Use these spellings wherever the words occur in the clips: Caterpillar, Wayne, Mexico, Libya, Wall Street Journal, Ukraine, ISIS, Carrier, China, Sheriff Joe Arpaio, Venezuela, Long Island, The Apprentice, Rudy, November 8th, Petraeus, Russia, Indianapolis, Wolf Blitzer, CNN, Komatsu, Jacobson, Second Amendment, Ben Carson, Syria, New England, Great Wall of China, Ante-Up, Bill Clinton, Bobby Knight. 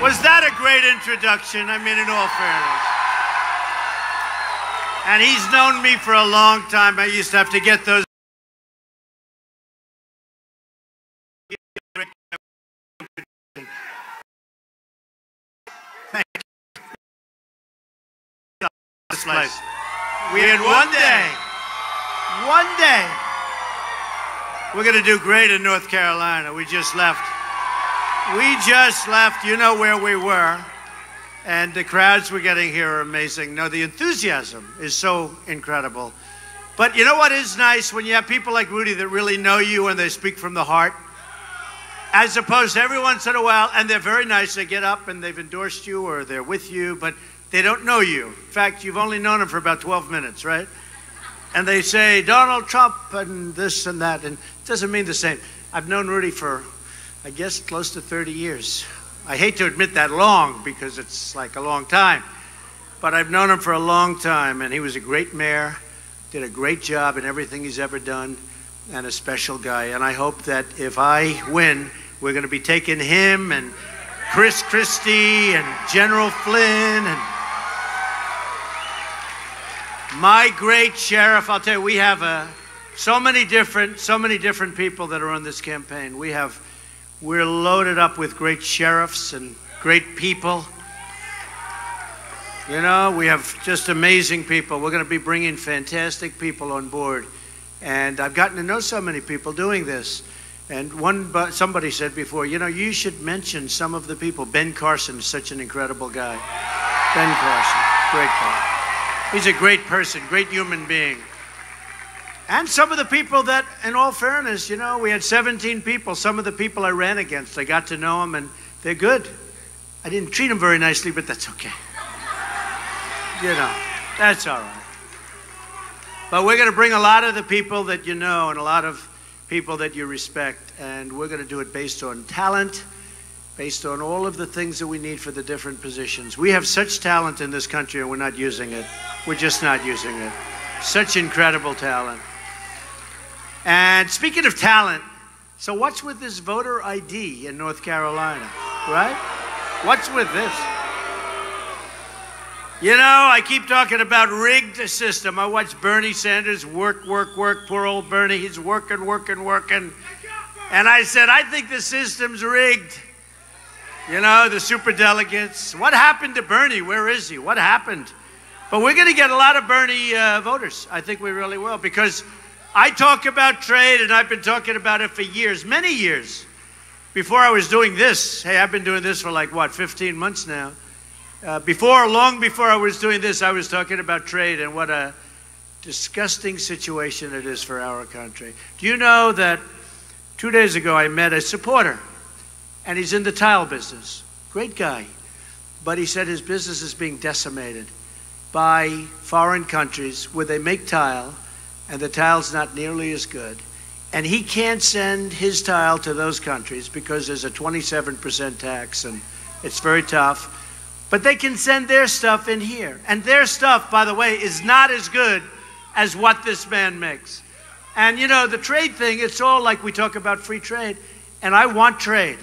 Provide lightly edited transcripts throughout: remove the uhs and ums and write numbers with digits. Was that a great introduction? I mean, in all fairness. And he's known me for a long time. I used to have to get those. Thank you. We had one day. We're going to do great in North Carolina. We just left. You know where we were, and the crowds we're getting here are amazing. No, the enthusiasm is so incredible. But you know what is nice? When you have people like Rudy that really know you and they speak from the heart, as opposed to every once in a while, and they're very nice, they get up and they've endorsed you or they're with you, but they don't know you. In fact, you've only known them for about 12 minutes, right? And they say, Donald Trump and this and that, and it doesn't mean the same. I've known Rudy for, I guess, close to 30 years. I hate to admit that long because it's like a long time, but I've known him for a long time, and he was a great mayor, did a great job in everything he's ever done, and a special guy. And I hope that if I win, we're going to be taking him and Chris Christie and General Flynn and my great sheriff. I'll tell you, we have so many different people that are on this campaign. We're loaded up with great sheriffs and great people. You know, we have just amazing people. We're going to be bringing fantastic people on board. And I've gotten to know so many people doing this. And somebody said before, you know, you should mention some of the people. Ben Carson is such an incredible guy. Ben Carson, great guy. He's a great person, great human being. And some of the people that, in all fairness, you know, we had 17 people. Some of the people I ran against, I got to know them, and they're good. I didn't treat them very nicely, but that's okay. You know, that's all right. But we're going to bring a lot of the people that you know and a lot of people that you respect, and we're going to do it based on talent, based on all of the things that we need for the different positions. We have such talent in this country, and we're not using it. We're just not using it. Such incredible talent. And speaking of talent, so what's with this voter ID in North Carolina, right? What's with this? You know, I keep talking about rigged system. I watch Bernie Sanders work. Poor old Bernie, he's working. And I said, I think the system's rigged. You know, the superdelegates. What happened to Bernie? Where is he? What happened? But we're going to get a lot of Bernie voters. I think we really will, because I talk about trade, and I've been talking about it for years, many years, before I was doing this. Hey, I've been doing this for like, what, 15 months now. Long before I was doing this, I was talking about trade and what a disgusting situation it is for our country. Do you know that 2 days ago I met a supporter? And he's in the tile business. Great guy. But he said his business is being decimated by foreign countries where they make tile, and the tile's not nearly as good. And he can't send his tile to those countries because there's a 27% tax, and it's very tough. But they can send their stuff in here. And their stuff, by the way, is not as good as what this man makes. And, you know, the trade thing, it's all like we talk about free trade. And I want trade.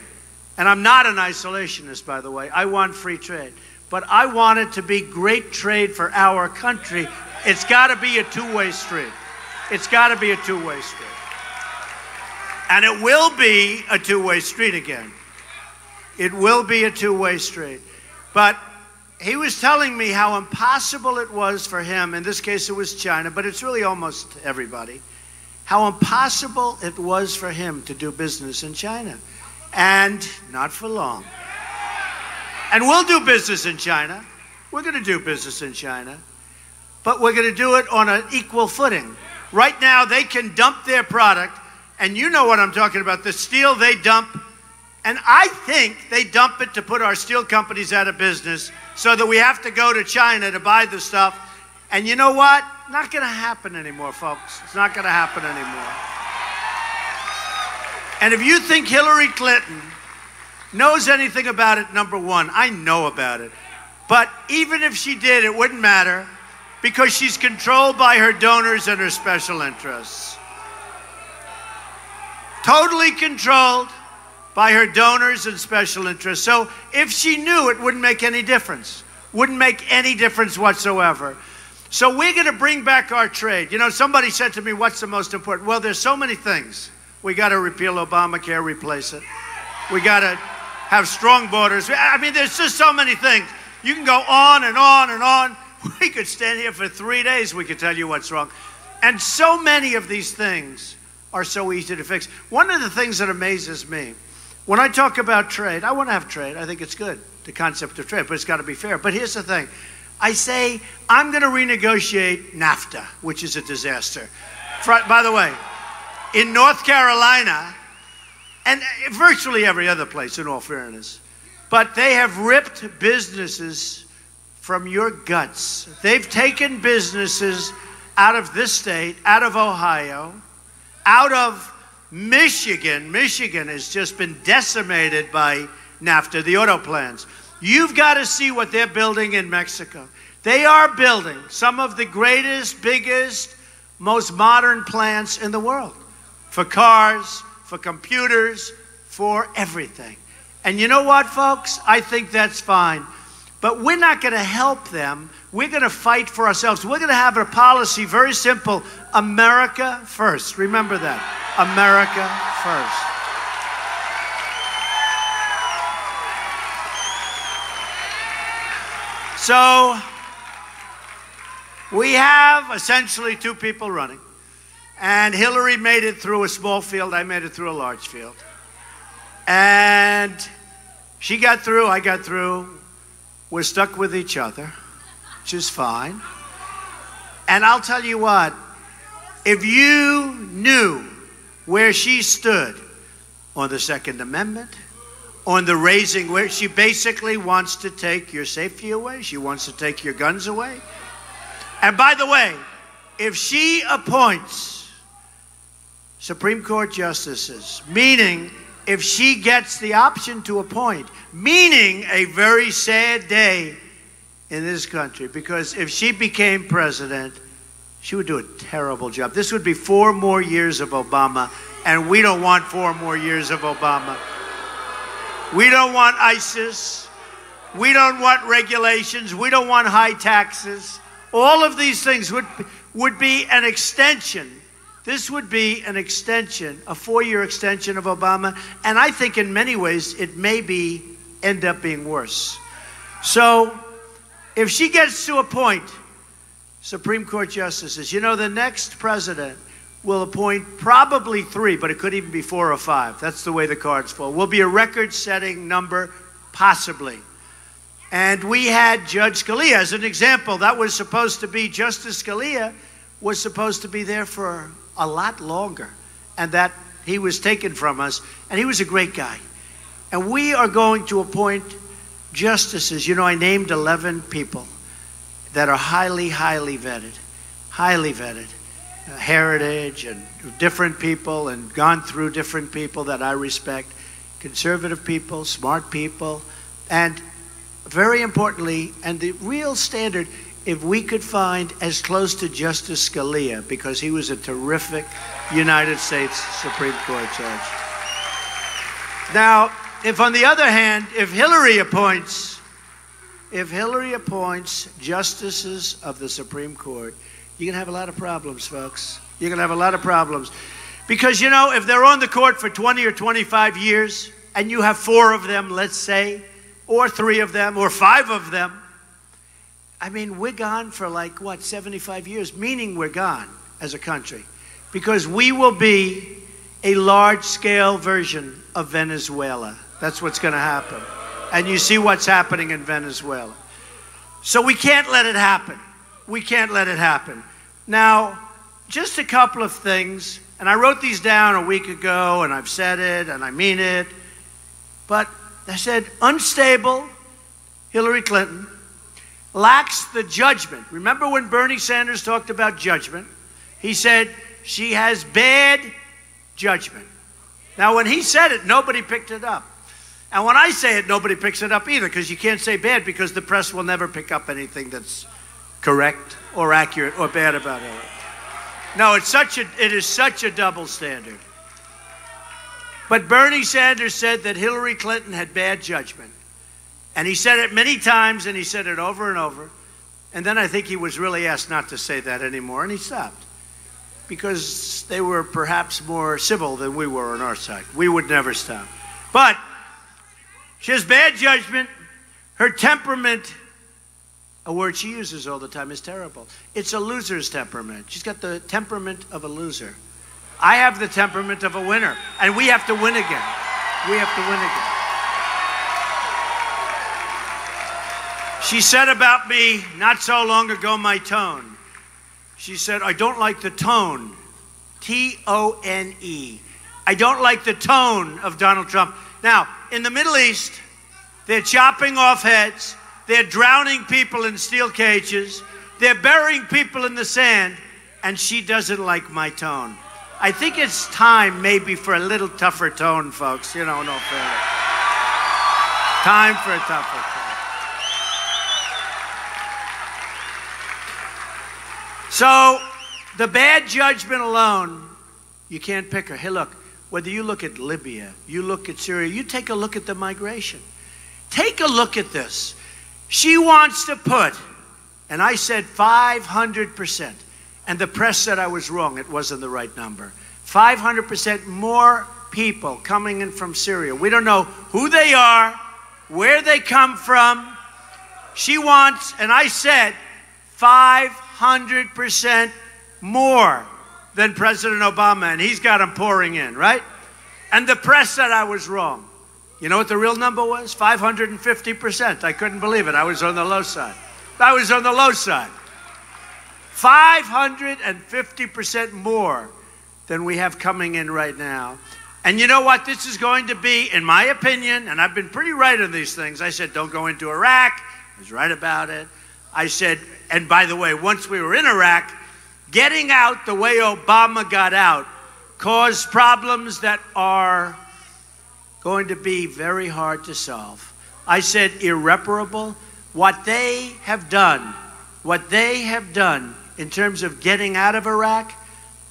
And I'm not an isolationist, by the way. I want free trade. But I want it to be great trade for our country. It's got to be a two-way street. It's got to be a two-way street. And it will be a two-way street again. It will be a two-way street. But he was telling me how impossible it was for him. In this case, it was China, but it's really almost everybody. How impossible it was for him to do business in China. And not for long. And we'll do business in China. We're going to do business in China. But we're going to do it on an equal footing. Right now, they can dump their product. And you know what I'm talking about. The steel they dump. And I think they dump it to put our steel companies out of business so that we have to go to China to buy the stuff. And you know what? Not going to happen anymore, folks. It's not going to happen anymore. And if you think Hillary Clinton knows anything about it, number one, I know about it. But even if she did, it wouldn't matter because she's controlled by her donors and her special interests. Totally controlled by her donors and special interests. So if she knew, it wouldn't make any difference. Wouldn't make any difference whatsoever. So we're going to bring back our trade. You know, somebody said to me, what's the most important? Well, there's so many things. We got to repeal Obamacare, replace it. We got to have strong borders. I mean, there's just so many things. You can go on and on and on. We could stand here for 3 days. We could tell you what's wrong. And so many of these things are so easy to fix. One of the things that amazes me, when I talk about trade, I want to have trade. I think it's good, the concept of trade, but it's got to be fair. But here's the thing. I say, I'm going to renegotiate NAFTA, which is a disaster. By the way, in North Carolina, and virtually every other place, in all fairness, but they have ripped businesses from your guts. They've taken businesses out of this state, out of Ohio, out of Michigan. Michigan has just been decimated by NAFTA, the auto plants. You've got to see what they're building in Mexico. They are building some of the greatest, biggest, most modern plants in the world for cars, for computers, for everything. And you know what, folks? I think that's fine. But we're not going to help them. We're going to fight for ourselves. We're going to have a policy very simple. America first. Remember that. America first. So we have essentially two people running. And Hillary made it through a small field. I made it through a large field. And she got through. I got through. We're stuck with each other, which is fine. And I'll tell you what. If you knew where she stood on the Second Amendment, on the raising, where she basically wants to take your safety away. She wants to take your guns away. And by the way, if she appoints Supreme Court justices, meaning if she gets the option to appoint, meaning a very sad day in this country, because if she became president, she would do a terrible job. This would be 4 more years of Obama, and we don't want 4 more years of Obama. We don't want ISIS. We don't want regulations. We don't want high taxes. All of these things would be an extension. This would be an extension, a 4-year extension of Obama. And I think in many ways it may be end up being worse. So if she gets to appoint Supreme Court justices, you know, the next president will appoint probably 3, but it could even be 4 or 5. That's the way the cards fall. We'll be a record-setting number, possibly. And we had Judge Scalia as an example. That was supposed to be, Justice Scalia was supposed to be there for a lot longer, and that he was taken from us, and he was a great guy. And we are going to appoint justices. You know, I named 11 people that are highly, highly vetted, highly vetted. Heritage and different people and gone through different people that I respect, conservative people, smart people, and very importantly, and the real standard, if we could find as close to Justice Scalia, because he was a terrific United States Supreme Court judge. Now, if on the other hand, if Hillary appoints justices of the Supreme Court, you're going to have a lot of problems, folks. You're going to have a lot of problems. Because, you know, if they're on the court for 20 or 25 years, and you have 4 of them, let's say, or 3 of them, or 5 of them, I mean, we're gone for like, what, 75 years, meaning we're gone as a country. Because we will be a large-scale version of Venezuela. That's what's going to happen. And you see what's happening in Venezuela. So we can't let it happen. We can't let it happen. Now, just a couple of things, and I wrote these down a week ago, and I've said it, and I mean it, but I said, unstable Hillary Clinton lacks the judgment. Remember when Bernie Sanders talked about judgment? He said, she has bad judgment. Now, when he said it, nobody picked it up. And when I say it, nobody picks it up either, because you can't say bad, because the press will never pick up anything that's correct or accurate or bad about it. No, it is such a double standard. But Bernie Sanders said that Hillary Clinton had bad judgment. And he said it many times, and he said it over and over. And then I think he was really asked not to say that anymore, and he stopped. Because they were perhaps more civil than we were on our side. We would never stop. But she has bad judgment. Her temperament, a word she uses all the time, is terrible. It's a loser's temperament. She's got the temperament of a loser. I have the temperament of a winner, and we have to win again. We have to win again. She said about me not so long ago, my tone. She said, I don't like the tone, T-O-N-E. I don't like the tone of Donald Trump. Now, in the Middle East, they're chopping off heads. They're drowning people in steel cages. They're burying people in the sand. And she doesn't like my tone. I think it's time maybe for a little tougher tone, folks. You know, no further. Time for a tougher tone. So the bad judgment alone, you can't pick her. Hey, look, whether you look at Libya, you look at Syria, you take a look at the migration. Take a look at this. She wants to put, and I said 500%. And the press said I was wrong. It wasn't the right number. 500% more people coming in from Syria. We don't know who they are, where they come from. She wants, and I said, 500% more than President Obama, and he's got them pouring in, right? And the press said I was wrong. You know what the real number was? 550%. I couldn't believe it. I was on the low side. I was on the low side. 550% more than we have coming in right now. And you know what? This is going to be, in my opinion, and I've been pretty right on these things. I said, don't go into Iraq. I was right about it. I said, and by the way, once we were in Iraq, getting out the way Obama got out caused problems that are going to be very hard to solve. I said, irreparable. What they have done in terms of getting out of Iraq,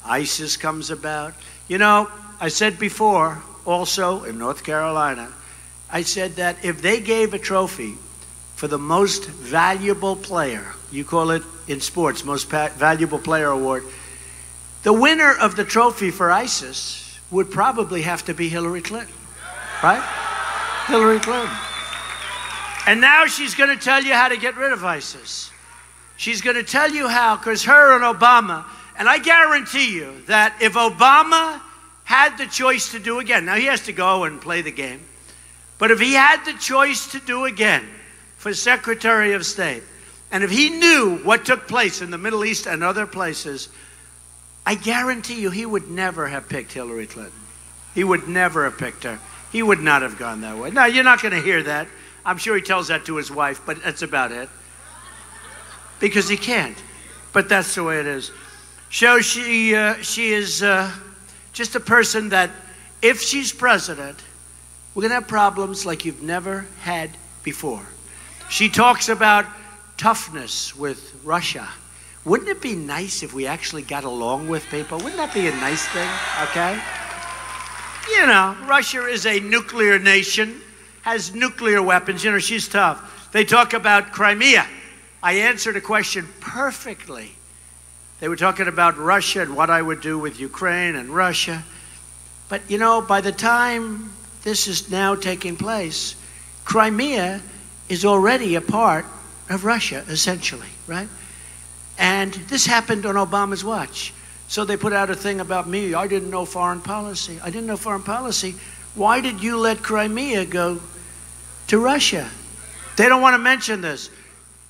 ISIS comes about. You know, I said before, also in North Carolina, I said that if they gave a trophy for the most valuable player, you call it in sports, most valuable player award, the winner of the trophy for ISIS would probably have to be Hillary Clinton, right? Hillary Clinton. And now she's going to tell you how to get rid of ISIS. She's going to tell you how, because her and Obama, and I guarantee you that if Obama had the choice to do again, now he has to go and play the game, but if he had the choice to do again for Secretary of State, and if he knew what took place in the Middle East and other places, I guarantee you he would never have picked Hillary Clinton. He would never have picked her. He would not have gone that way. Now, you're not going to hear that. I'm sure he tells that to his wife, but that's about it. Because he can't, but that's the way it is. So she is just a person that, if she's president, we're going to have problems like you've never had before. She talks about toughness with Russia. Wouldn't it be nice if we actually got along with people? Wouldn't that be a nice thing, okay? You know, Russia is a nuclear nation, has nuclear weapons. You know, she's tough. They talk about Crimea. I answered a question perfectly. They were talking about Russia and what I would do with Ukraine and Russia. But, you know, by the time this is now taking place, Crimea is already a part of Russia, essentially, right? And this happened on Obama's watch. So they put out a thing about me. I didn't know foreign policy. I didn't know foreign policy. Why did you let Crimea go to Russia? They don't want to mention this.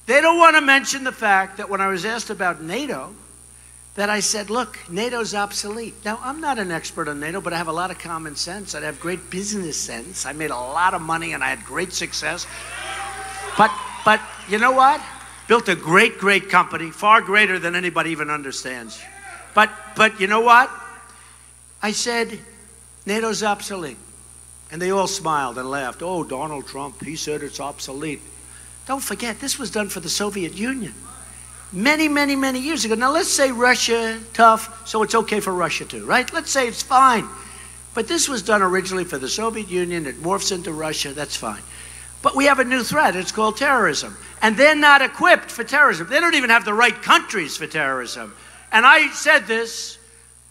They don't want to mention the fact that when I was asked about NATO, that I said, look, NATO's obsolete. Now, I'm not an expert on NATO, but I have a lot of common sense. I have great business sense. I made a lot of money, and I had great success. But you know what? Built a great, great company, far greater than anybody even understands. But you know what? I said, NATO's obsolete. And they all smiled and laughed. Oh, Donald Trump, he said it's obsolete. Don't forget, this was done for the Soviet Union many, many, many years ago. Now, let's say Russia, tough, so it's okay for Russia too, right? Let's say it's fine. But this was done originally for the Soviet Union. It morphs into Russia. That's fine. But we have a new threat. It's called terrorism. And they're not equipped for terrorism. They don't even have the right countries for terrorism. And I said this,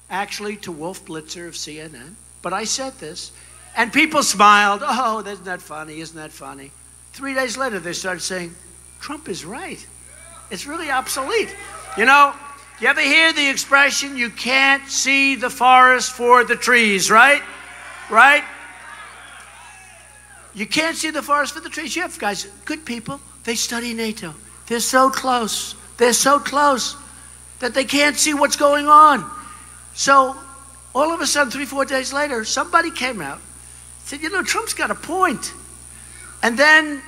actually, to Wolf Blitzer of CNN. But I said this. And people smiled. Oh, isn't that funny? Isn't that funny? 3 days later, they started saying, Trump is right. It's really obsolete. You know, you ever hear the expression, you can't see the forest for the trees, right? Right? You can't see the forest for the trees. You have guys, good people, they study NATO. They're so close. They're so close that they can't see what's going on. So all of a sudden, three, 4 days later, somebody came out, said, you know, Trump's got a point. And then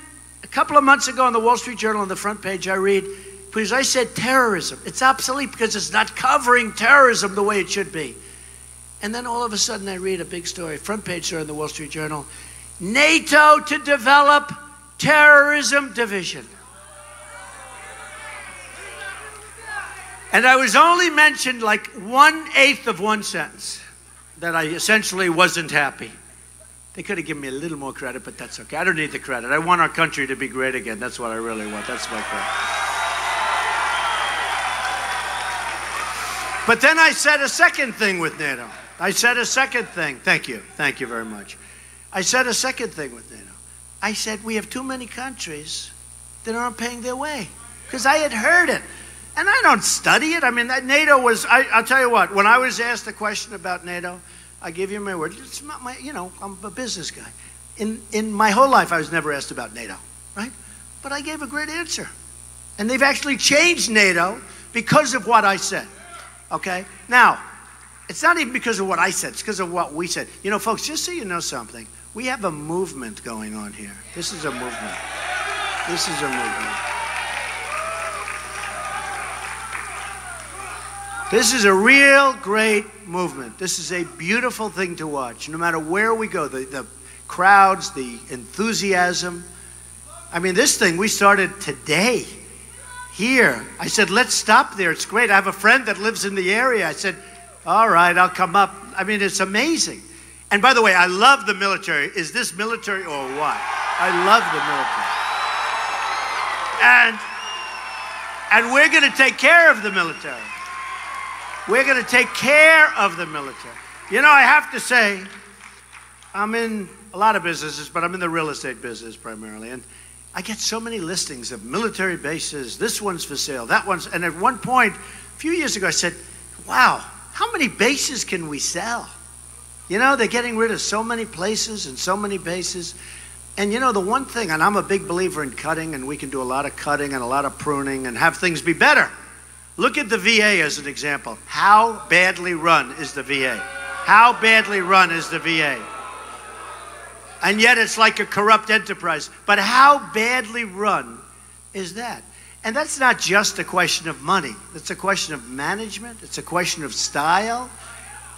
a couple of months ago in the Wall Street Journal on the front page, I read, because I said terrorism. It's obsolete because it's not covering terrorism the way it should be. And then all of a sudden, I read a big story, front page story in the Wall Street Journal, NATO to develop terrorism division. And I was only mentioned like 1/8 of one sentence that I essentially wasn't happy. They could have given me a little more credit, but that's okay. I don't need the credit. I want our country to be great again. That's what I really want. That's my credit. But then I said a second thing with NATO. I said a second thing. Thank you. Thank you very much. I said a second thing with NATO. I said, we have too many countries that aren't paying their way, because I had heard it. And I don't study it. I mean, that NATO was, I'll tell you what, when I was asked a question about NATO, I give you my word, it's not my, you know, I'm a business guy. In my whole life, I was never asked about NATO, right? But I gave a great answer. And they've actually changed NATO because of what I said, okay? Now, it's not even because of what I said, it's because of what we said. You know, folks, just so you know something, we have a movement going on here. This is a movement. This is a movement. This is a real great movement. This is a beautiful thing to watch. No matter where we go, the crowds, the enthusiasm. I mean, this thing we started today here. I said, let's stop there. It's great. I have a friend that lives in the area. I said, all right, I'll come up. I mean, it's amazing. And by the way, I love the military. Is this military or what? I love the military. And we're going to take care of the military. We're going to take care of the military. You know, I have to say, I'm in a lot of businesses, but I'm in the real estate business primarily. And I get so many listings of military bases. This one's for sale, that one's. And at one point, a few years ago, I said, wow, how many bases can we sell? You know, they're getting rid of so many places and so many bases. And you know, the one thing, and I'm a big believer in cutting, and we can do a lot of cutting and a lot of pruning and have things be better. Look at the VA as an example. How badly run is the VA? How badly run is the VA? And yet it's like a corrupt enterprise. But how badly run is that? And that's not just a question of money. It's a question of management. It's a question of style.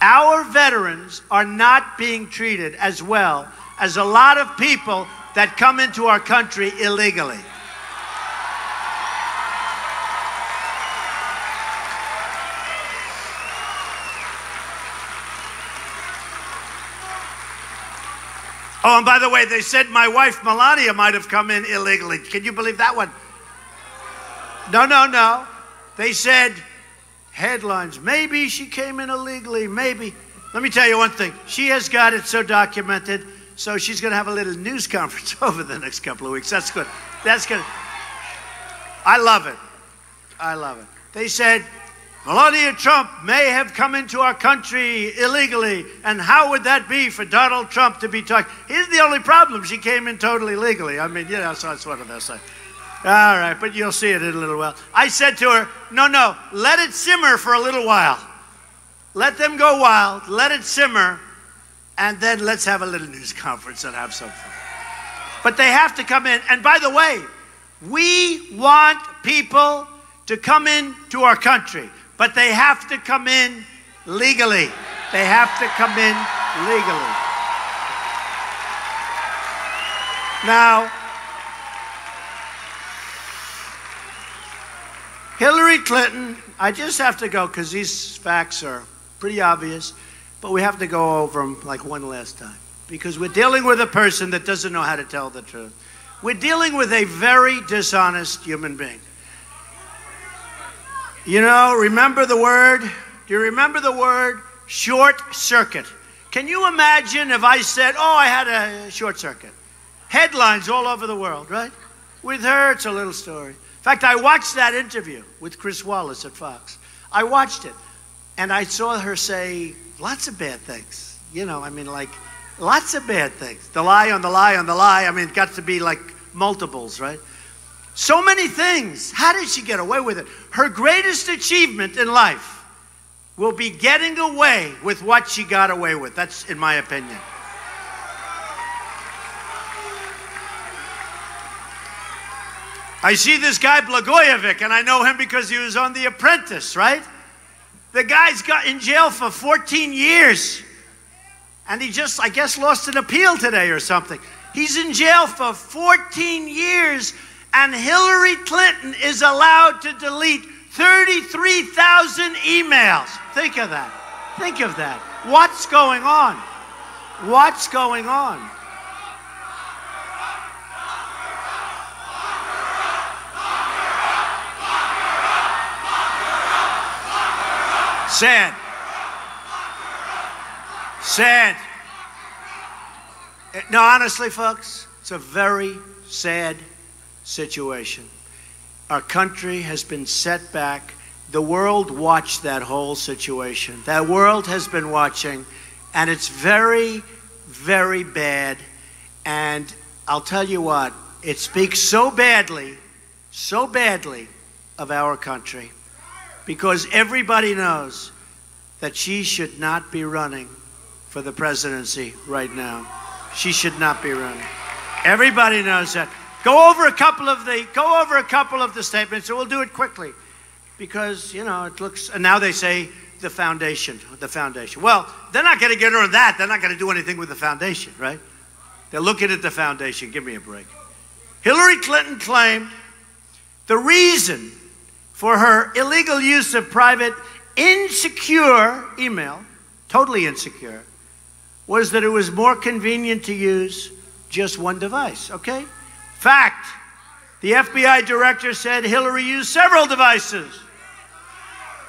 Our veterans are not being treated as well as a lot of people that come into our country illegally. Oh, and by the way, they said my wife, Melania, might have come in illegally. Can you believe that one? No, no, no. They said, headlines, maybe she came in illegally, maybe. Let me tell you one thing. She has got it so documented, so she's going to have a little news conference over the next couple of weeks. That's good. That's good. I love it. I love it. They said, Melania Trump may have come into our country illegally, and how would that be for Donald Trump to be talking? Here's the only problem. She came in totally legally. I mean, you know, so it's one of those things. All right, but you'll see it in a little while. I said to her, no, no, let it simmer for a little while. Let them go wild, let it simmer, and then let's have a little news conference and have some fun. But they have to come in. And by the way, we want people to come into our country. But they have to come in legally. They have to come in legally. Now, Hillary Clinton, I just have to go because these facts are pretty obvious. But we have to go over them like one last time, because we're dealing with a person that doesn't know how to tell the truth. We're dealing with a very dishonest human being. You know, remember the word? Do you remember the word short circuit? Can you imagine if I said, oh, I had a short circuit? Headlines all over the world, right? With her, it's a little story. In fact, I watched that interview with Chris Wallace at Fox. I watched it, and I saw her say lots of bad things. You know, I mean, like, lots of bad things. The lie on the lie on the lie. I mean, it got to be like multiples, right? So many things. How did she get away with it? Her greatest achievement in life will be getting away with what she got away with. That's in my opinion. I see this guy Blagojevich, and I know him because he was on The Apprentice, right? The guy's got in jail for 14 years. And he just, I guess, lost an appeal today or something. He's in jail for 14 years, and Hillary Clinton is allowed to delete 33,000 emails. Think of that. Think of that. What's going on? What's going on? Sad. Sad. No, honestly, folks, it's a very sad situation. Our country has been set back. The world watched that whole situation. That world has been watching, and it's very, very bad. And I'll tell you what, it speaks so badly of our country, because everybody knows that she should not be running for the presidency right now. She should not be running. Everybody knows that. Go over a couple of the statements, so we'll do it quickly, because you know it looks. And now they say the foundation, the foundation. Well, they're not going to get rid of that. They're not going to do anything with the foundation, right? They're looking at the foundation. Give me a break. Hillary Clinton claimed the reason for her illegal use of private insecure email, totally insecure, was that it was more convenient to use just one device, okay? Fact, the FBI director said Hillary used several devices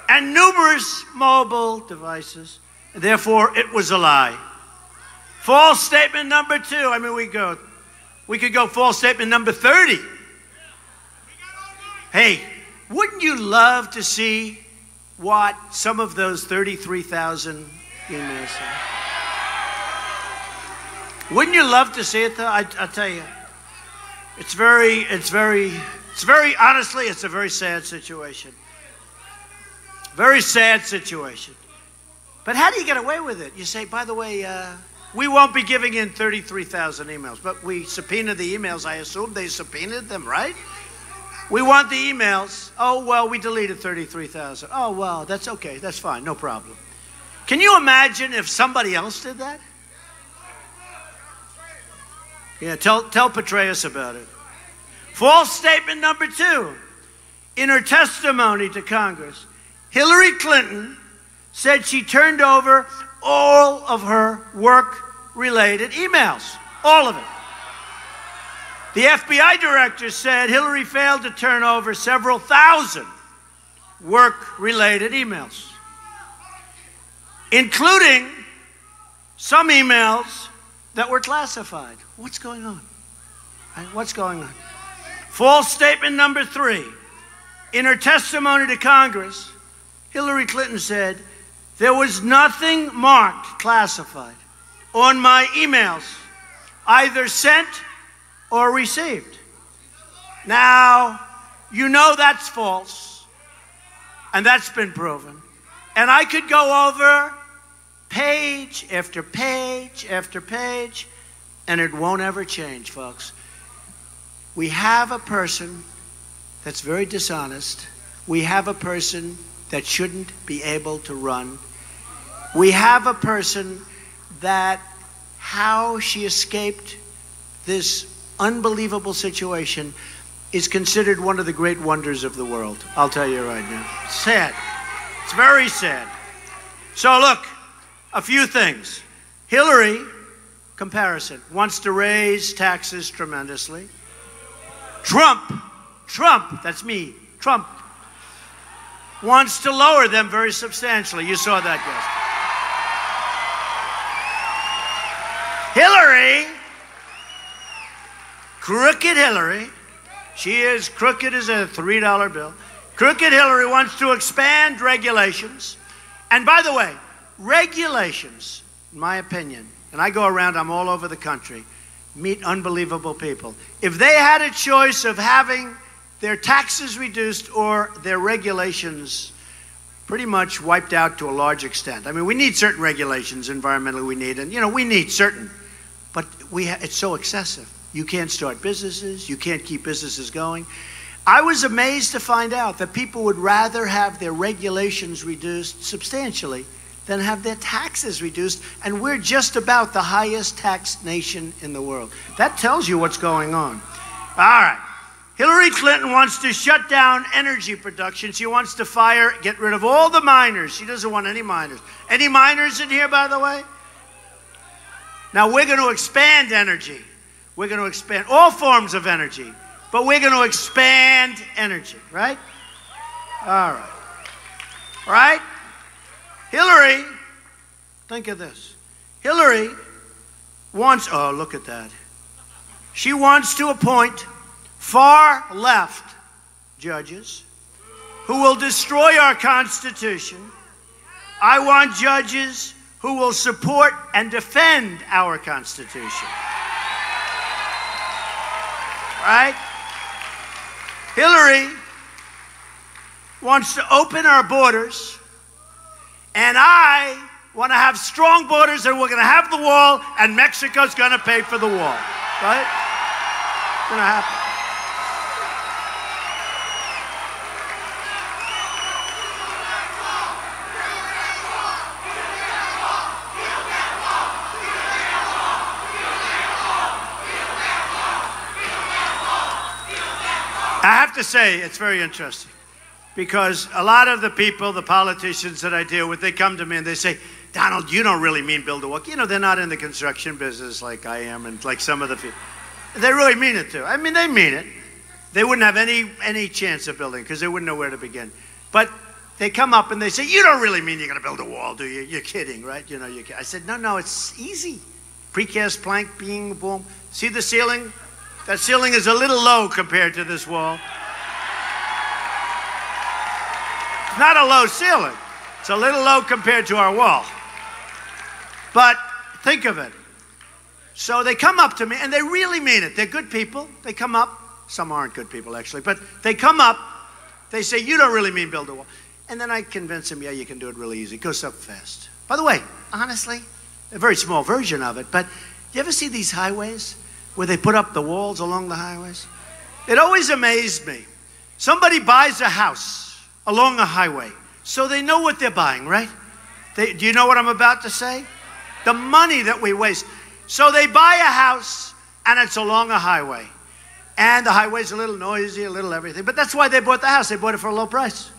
and numerous mobile devices. Therefore, it was a lie. False statement number 2. I mean, we could go false statement number 30. Hey, wouldn't you love to see what some of those 33,000 emails are? Wouldn't you love to see it, though? I tell you. It's very, honestly, it's a very sad situation. Very sad situation. But how do you get away with it? You say, by the way, we won't be giving in 33,000 emails, but we subpoenaed the emails. I assume they subpoenaed them, right? We want the emails. Oh, well, we deleted 33,000. Oh, well, that's okay. That's fine. No problem. Can you imagine if somebody else did that? Yeah, tell Petraeus about it. False statement number 2. In her testimony to Congress, Hillary Clinton said she turned over all of her work-related emails. All of it. The FBI director said Hillary failed to turn over several thousand work-related emails, including some emails that were classified. What's going on? What's going on? False statement number 3. In her testimony to Congress, Hillary Clinton said, there was nothing marked classified on my emails, either sent or received. Now, you know that's false, and that's been proven. And I could go over page after page after page, and it won't ever change, folks. We have a person that's very dishonest. We have a person that shouldn't be able to run. We have a person that how she escaped this unbelievable situation is considered one of the great wonders of the world. I'll tell you right now. Sad. It's very sad. So look, A few things. Hillary, comparison, wants to raise taxes tremendously. Trump, that's me, Trump, wants to lower them very substantially. You saw that yesterday. Hillary, crooked Hillary, she is crooked as a $3 bill. Crooked Hillary wants to expand regulations. And by the way, regulations, in my opinion, and I go around, I'm all over the country, meet unbelievable people. If they had a choice of having their taxes reduced or their regulations pretty much wiped out to a large extent. I mean, we need certain regulations environmentally we need, and, you know, we need certain, but it's so excessive. You can't start businesses. You can't keep businesses going. I was amazed to find out that people would rather have their regulations reduced substantially than have their taxes reduced, and we're just about the highest taxed nation in the world. That tells you what's going on. All right. Hillary Clinton wants to shut down energy production. She wants to get rid of all the miners. She doesn't want any miners. Any miners in here, by the way? Now, we're going to expand energy. We're going to expand all forms of energy, but we're going to expand energy, right? All right. All right? Hillary, think of this. Hillary wants, oh, look at that. She wants to appoint far left judges who will destroy our Constitution. I want judges who will support and defend our Constitution. Right? Hillary wants to open our borders, and I want to have strong borders, and we're going to have the wall, and Mexico's going to pay for the wall. Right? It's going to happen. I have to say, it's very interesting, because a lot of the people, the politicians that I deal with, they come to me and they say, Donald, you don't really mean build a wall. You know, they're not in the construction business like I am and like some of the people. They really mean it, too. I mean, they mean it. They wouldn't have any chance of building because they wouldn't know where to begin. But they come up and they say, you don't really mean you're going to build a wall, do you? You're kidding, right? You know, you're kidding. I said, no, no, it's easy. Precast plank, being, boom. See the ceiling? That ceiling is a little low compared to this wall. It's not a low ceiling. It's a little low compared to our wall. But think of it. So they come up to me, and they really mean it. They're good people. They come up. Some aren't good people, actually. But they come up. They say, you don't really mean build a wall. And then I convince them, yeah, you can do it really easy. It goes up fast. By the way, honestly, a very small version of it. But you ever see these highways where they put up the walls along the highways? It always amazed me. Somebody buys a house along a highway, so they know what they're buying, right? Do you know what I'm about to say? The money that we waste. So they buy a house, and it's along a highway. And the highway's a little noisy, a little everything. But that's why they bought the house. They bought it for a low price,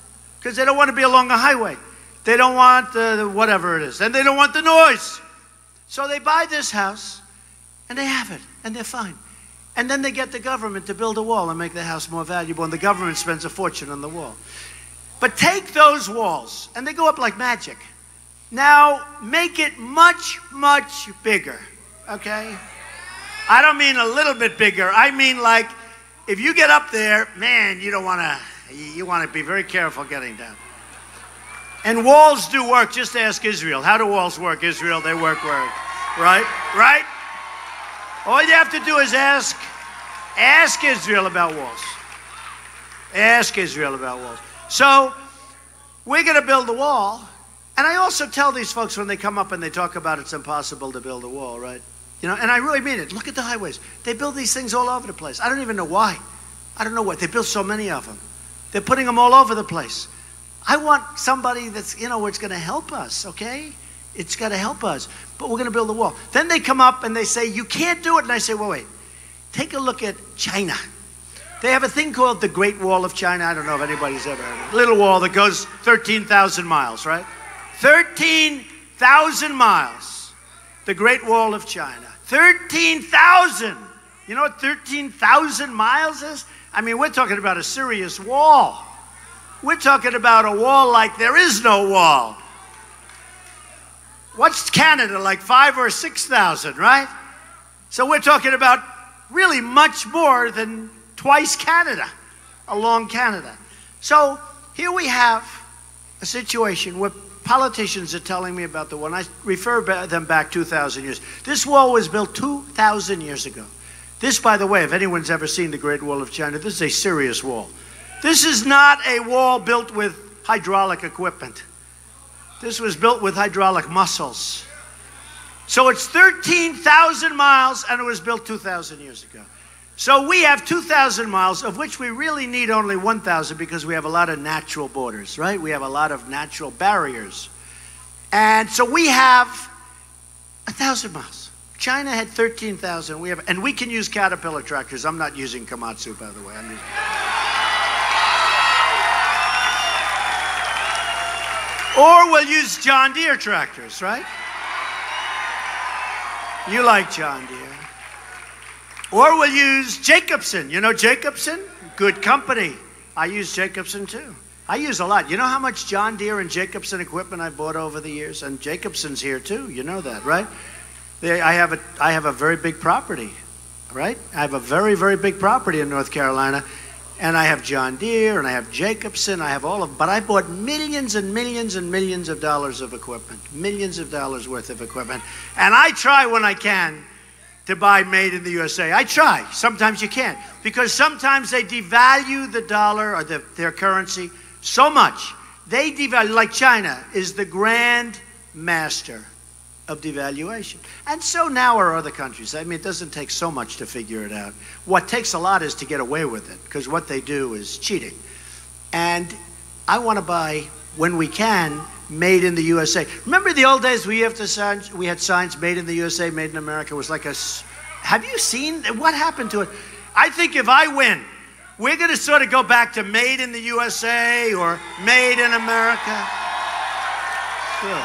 because they don't want to be along a highway. They don't want the whatever it is. And they don't want the noise. So they buy this house, and they have it. And they're fine. And then they get the government to build a wall and make the house more valuable, and the government spends a fortune on the wall. But take those walls, and they go up like magic. Now, make it much, much bigger, okay? I don't mean a little bit bigger. I mean, like, if you get up there, man, you don't want to, you want to be very careful getting down. And walls do work. Just ask Israel. How do walls work, Israel? They work, right? Right? All you have to do is ask Israel about walls. Ask Israel about walls. So we're going to build a wall. And I also tell these folks when they come up and they talk about it's impossible to build a wall, right? You know, and I really mean it. Look at the highways. They build these things all over the place. I don't even know why. I don't know why. They build so many of them. They're putting them all over the place. I want somebody that's, you know, where it's going to help us, okay? It's got to help us, but we're going to build a wall. Then they come up and they say, you can't do it. And I say, well, wait, take a look at China. They have a thing called the Great Wall of China. I don't know if anybody's ever heard of it. Little wall that goes 13,000 miles, right? 13 13,000 miles, the Great Wall of China. 13,000! You know what 13,000 miles is? I mean, we're talking about a serious wall. We're talking about a wall like there is no wall. What's Canada, like 5,000 or 6,000, right? So we're talking about really much more than twice Canada, along Canada. So here we have a situation where politicians are telling me about the wall. I refer them back 2,000 years. This wall was built 2,000 years ago. This, by the way, if anyone's ever seen the Great Wall of China, this is a serious wall. This is not a wall built with hydraulic equipment. This was built with hydraulic muscles. So it's 13,000 miles, and it was built 2,000 years ago. So we have 2,000 miles, of which we really need only 1,000 because we have a lot of natural borders, right? We have a lot of natural barriers. And so we have 1,000 miles. China had 13,000. And we can use Caterpillar tractors. I'm not using Komatsu, by the way. I'm using... Or we'll use John Deere tractors, right? You like John Deere. Or we'll use Jacobson. You know Jacobson? Good company. I use Jacobson too. I use a lot. You know how much John Deere and Jacobson equipment I bought over the years? And Jacobson's here too. You know that, right? I have a very big property, right? I have a very, very big property in North Carolina. And I have John Deere and I have Jacobson. I have all of them. But I bought millions and millions and millions of dollars of equipment. Millions of dollars worth of equipment. And I try when I can to buy made in the USA. I try. Sometimes you can't. Because sometimes they devalue the dollar or their currency so much. They devalue, like China is the grand master of devaluation. And so now are other countries. I mean, it doesn't take so much to figure it out. What takes a lot is to get away with it, because what they do is cheating. And I want to buy, when we can, made in the USA. Remember the old days we had signs made in the USA, made in America? It was like a... Have you seen what happened to it? I think if I win, we're going to sort of go back to made in the USA or made in America. Sure.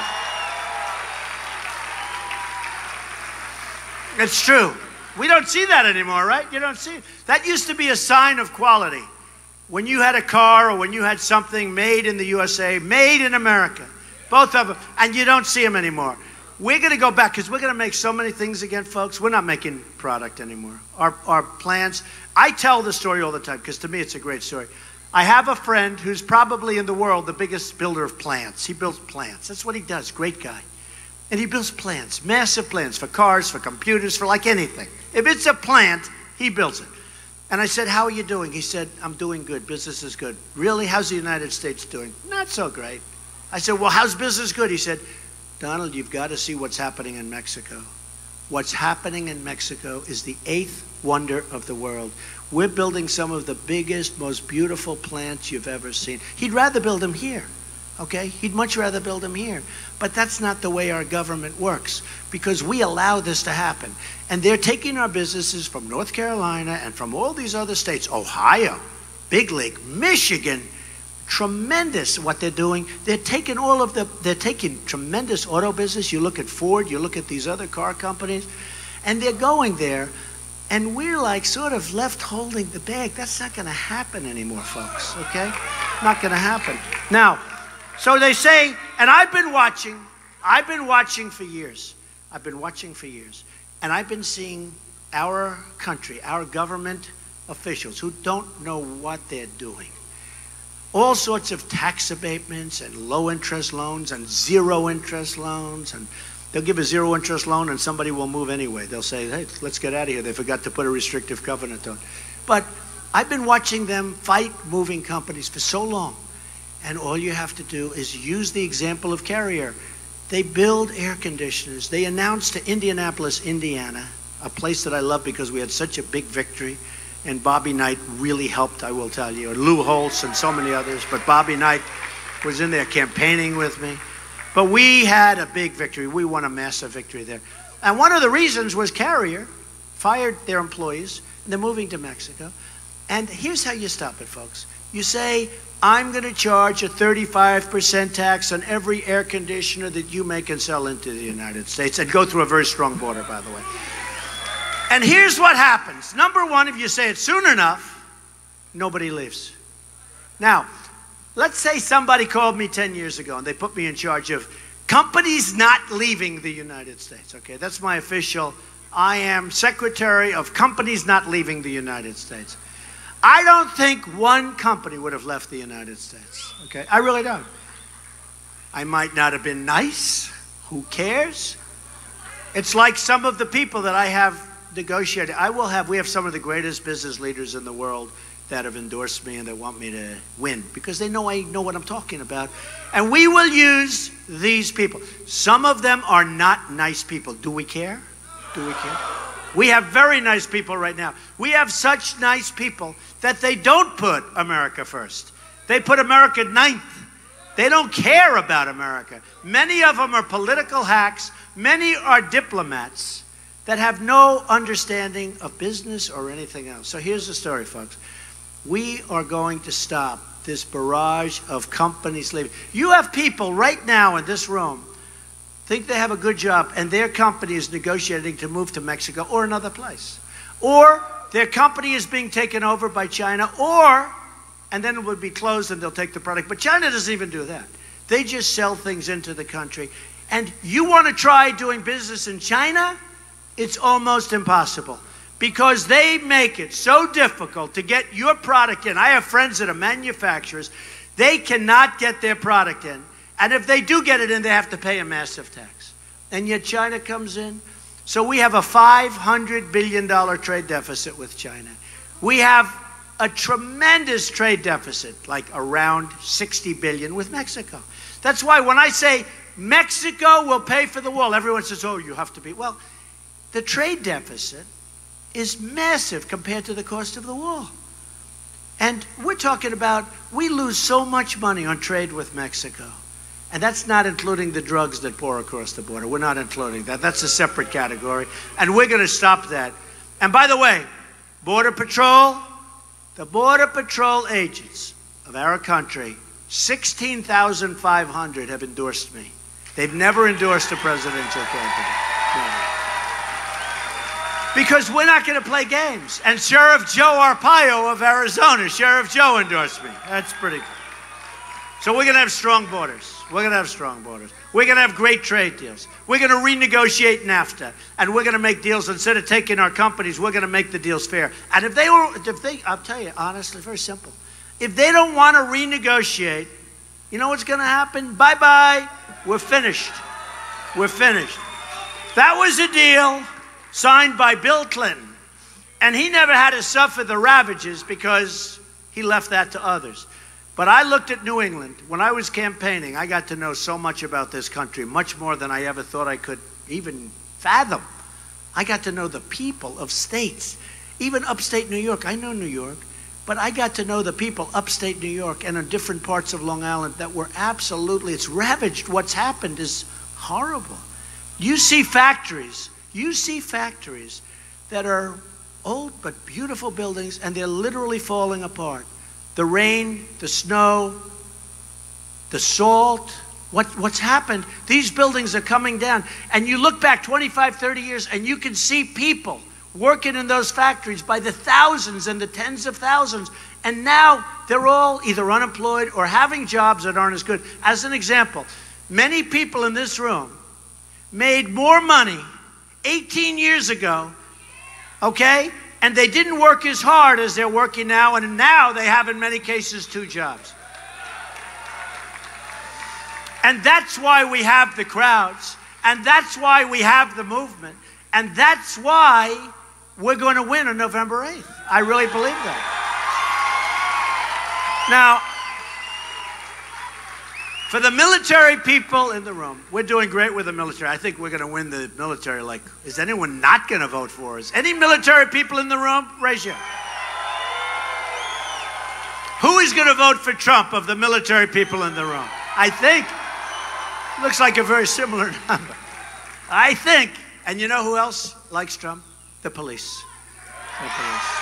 It's true. We don't see that anymore, right? You don't see it. That used to be a sign of quality. When you had a car or when you had something made in the USA, made in America. Both of them. And you don't see them anymore. We're going to go back because we're going to make so many things again, folks. We're not making product anymore. Our plants. I tell the story all the time because to me it's a great story. I have a friend who's probably in the world the biggest builder of plants. He builds plants. That's what he does. Great guy. And he builds plants, massive plants for cars, for computers, for like anything. If it's a plant, he builds it. And I said, how are you doing? He said, I'm doing good. Business is good. Really? How's the United States doing? Not so great. I said, well, how's business good? He said, Donald, you've got to see what's happening in Mexico. What's happening in Mexico is the eighth wonder of the world. We're building some of the biggest, most beautiful plants you've ever seen. He'd rather build them here. Okay? He'd much rather build them here. But that's not the way our government works, because we allow this to happen. And they're taking our businesses from North Carolina and from all these other states, Ohio, Big League, Michigan, tremendous what they're doing. They're taking all of the, they're taking tremendous auto business. You look at Ford, you look at these other car companies, and they're going there. And we're like sort of left holding the bag. That's not going to happen anymore, folks, okay? Not going to happen. Now, so they say, and I've been watching for years. I've been watching for years. And I've been seeing our country, our government officials who don't know what they're doing. All sorts of tax abatements and low interest loans and zero interest loans. And they'll give a zero interest loan and somebody will move anyway. They'll say, hey, let's get out of here. They forgot to put a restrictive covenant on. But I've been watching them fight moving companies for so long. And all you have to do is use the example of Carrier. They build air conditioners. They announced to Indianapolis, Indiana, a place that I love because we had such a big victory. And Bobby Knight really helped, I will tell you. And Lou Holtz and so many others. But Bobby Knight was in there campaigning with me. But we had a big victory. We won a massive victory there. And one of the reasons was Carrier fired their employees. And they're moving to Mexico. And here's how you stop it, folks. You say, I'm going to charge a 35% tax on every air conditioner that you make and sell into the United States, and go through a very strong border, by the way. And here's what happens. Number one, if you say it soon enough, nobody lives. Now, let's say somebody called me 10 years ago and they put me in charge of companies not leaving the United States. Okay, that's my official. I am Secretary of Companies Not Leaving the United States. I don't think one company would have left the United States. Okay, I really don't. I might not have been nice. Who cares? It's like some of the people that I have negotiated. We have some of the greatest business leaders in the world that have endorsed me and they want me to win because they know I know what I'm talking about. And we will use these people. Some of them are not nice people. Do we care? Do we care? We have very nice people right now. We have such nice people that they don't put America first. They put America ninth. They don't care about America. Many of them are political hacks. Many are diplomats that have no understanding of business or anything else. So here's the story, folks. We are going to stop this barrage of companies leaving. You have people right now in this room think they have a good job and their company is negotiating to move to Mexico or another place. Or their company is being taken over by China, and then it will be closed and they'll take the product. But China doesn't even do that. They just sell things into the country. And you want to try doing business in China? It's almost impossible. Because they make it so difficult to get your product in. I have friends that are manufacturers. They cannot get their product in. And if they do get it in, they have to pay a massive tax. And yet China comes in. So we have a $500 billion trade deficit with China. We have a tremendous trade deficit, like around $60 billion with Mexico. That's why when I say Mexico will pay for the wall, everyone says, oh, you have to be. Well, the trade deficit is massive compared to the cost of the wall. And we're talking about, we lose so much money on trade with Mexico. And that's not including the drugs that pour across the border. We're not including that. That's a separate category. And we're going to stop that. And by the way, Border Patrol, the Border Patrol agents of our country, 16,500 have endorsed me. They've never endorsed a presidential candidate. Never. Because we're not going to play games. And Sheriff Joe Arpaio of Arizona, Sheriff Joe endorsed me. That's pretty cool. So we're going to have strong borders. We're going to have strong borders. We're going to have great trade deals. We're going to renegotiate NAFTA. And we're going to make deals. Instead of taking our companies, we're going to make the deals fair. And I'll tell you, honestly, very simple. If they don't want to renegotiate, you know what's going to happen? Bye-bye. We're finished. We're finished. That was a deal signed by Bill Clinton. And he never had to suffer the ravages because he left that to others. But I looked at New England. When I was campaigning, I got to know so much about this country, much more than I ever thought I could even fathom. I got to know the people of states, even upstate New York. I know New York, but I got to know the people upstate New York and in different parts of Long Island that were absolutely, it's ravaged. What's happened is horrible. You see factories. You see factories that are old but beautiful buildings, and they're literally falling apart. The rain, the snow, the salt, what's happened? These buildings are coming down. And you look back 25, 30 years, and you can see people working in those factories by the thousands and the tens of thousands. And now they're all either unemployed or having jobs that aren't as good. As an example, many people in this room made more money 18 years ago, okay, and they didn't work as hard as they're working now, and now they have, in many cases, two jobs. And that's why we have the crowds, and that's why we have the movement, and that's why we're going to win on November 8th. I really believe that. Now, for the military people in the room, we're doing great with the military. I think we're going to win the military. Like, is anyone not going to vote for us? Any military people in the room? Raise your hand. Who is going to vote for Trump of the military people in the room? I think. Looks like a very similar number. I think. And you know who else likes Trump? The police. The police.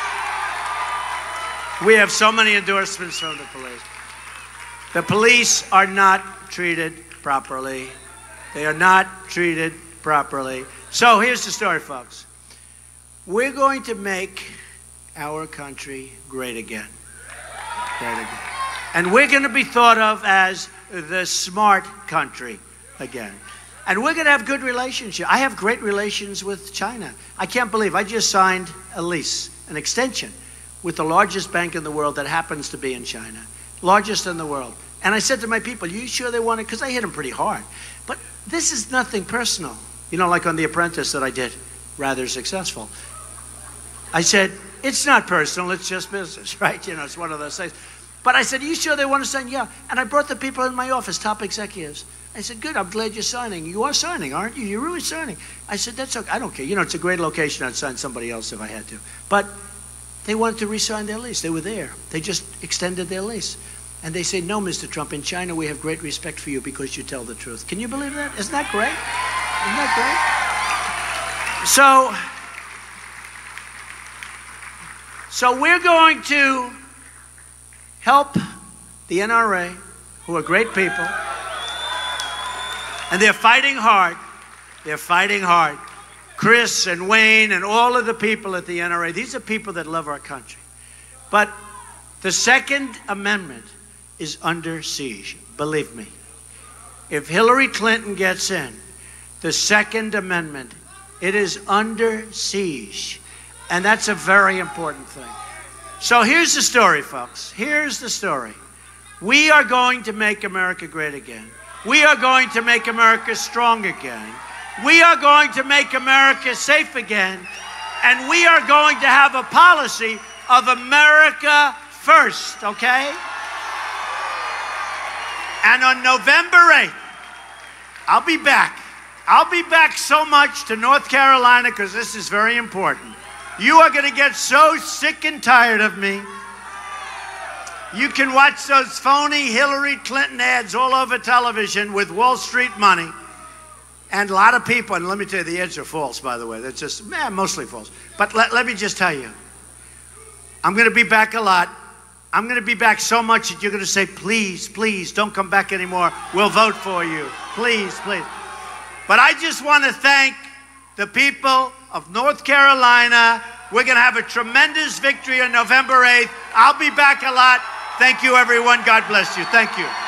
We have so many endorsements from the police. The police are not treated properly. They are not treated properly. So here's the story, folks. We're going to make our country great again. Great again. And we're going to be thought of as the smart country again. And we're going to have good relationships. I have great relations with China. I can't believe I just signed a lease, an extension, with the largest bank in the world that happens to be in China, largest in the world. And I said to my people, you sure they want it? Because I hit them pretty hard. But this is nothing personal. You know, like on The Apprentice that I did, rather successful. I said, it's not personal, it's just business, right? You know, it's one of those things. But I said, are you sure they want to sign? Yeah. And I brought the people in my office, top executives. I said, good, I'm glad you're signing. You are signing, aren't you? You're really signing. I said, that's okay. I don't care. You know, it's a great location. I'd sign somebody else if I had to. But they wanted to re-sign their lease. They were there. They just extended their lease. And they say, no, Mr. Trump, in China, we have great respect for you because you tell the truth. Can you believe that? Isn't that great? Isn't that great? So we're going to help the NRA, who are great people, and they're fighting hard. They're fighting hard. Chris and Wayne and all of the people at the NRA, these are people that love our country. But the Second Amendment is under siege, believe me. If Hillary Clinton gets in, the Second Amendment, it is under siege. And that's a very important thing. So here's the story, folks. Here's the story. We are going to make America great again. We are going to make America strong again. We are going to make America safe again. And we are going to have a policy of America first, okay? And on November 8th, I'll be back. I'll be back so much to North Carolina because this is very important. You are going to get so sick and tired of me. You can watch those phony Hillary Clinton ads all over television with Wall Street money. And a lot of people, and let me tell you, the ads are false, by the way. They're just, mostly false. But let me just tell you, I'm going to be back a lot. I'm going to be back so much that you're going to say, please, please, don't come back anymore. We'll vote for you. Please, please. But I just want to thank the people of North Carolina. We're going to have a tremendous victory on November 8th. I'll be back a lot. Thank you, everyone. God bless you. Thank you.